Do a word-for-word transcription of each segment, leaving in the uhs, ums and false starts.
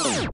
Oh.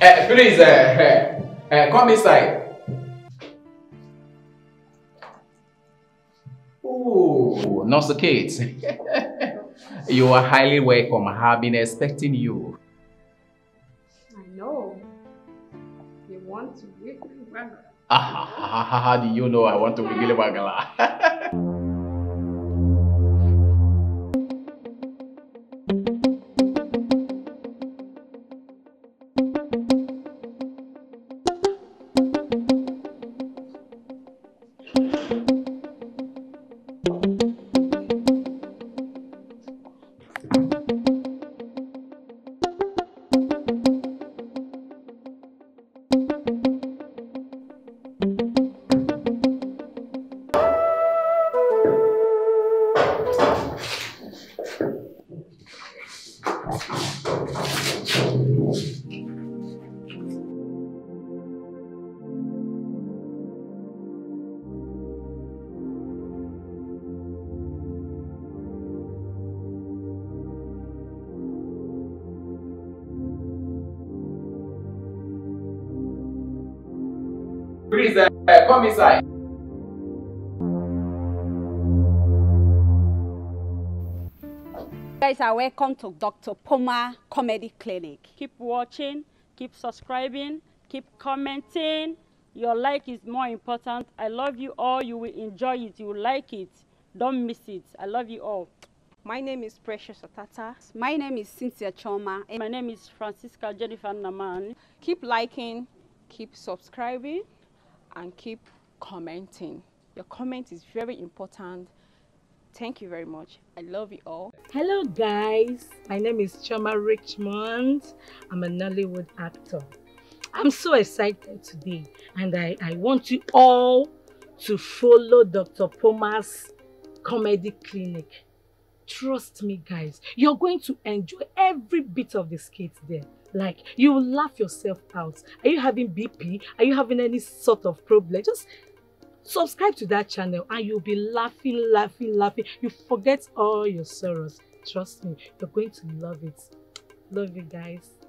Uh, please, uh, uh, uh, come inside. Oh, not the kids. You are highly welcome. I have been expecting you. I know. You want to wiggle waggle. How do you know I want to wiggle waggle? Please uh, come inside. Guys, are welcome to Doctor Pouma Comedy Clinic. Keep watching, keep subscribing, keep commenting. Your like is more important. I love you all. You will enjoy it. You will like it. Don't miss it. I love you all. My name is Precious Atata. My name is Cynthia Choma. And my name is Francisca Jennifer Naman. Keep liking, keep subscribing, and keep commenting. Your comment is very important. Thank you very much. I love you all. Hello guys, my name is Choma Richmond. I'm a Nollywood actor. I'm so excited today, and I, I want you all to follow Doctor Pouma's Comedy Clinic. Trust me guys, you're going to enjoy every bit of the skits there. Like, you will laugh yourself out. Are you having B P? Are you having any sort of problem? Just subscribe to that channel and you'll be laughing, laughing, laughing. You forget all your sorrows. Trust me, you're going to love it. Love you guys.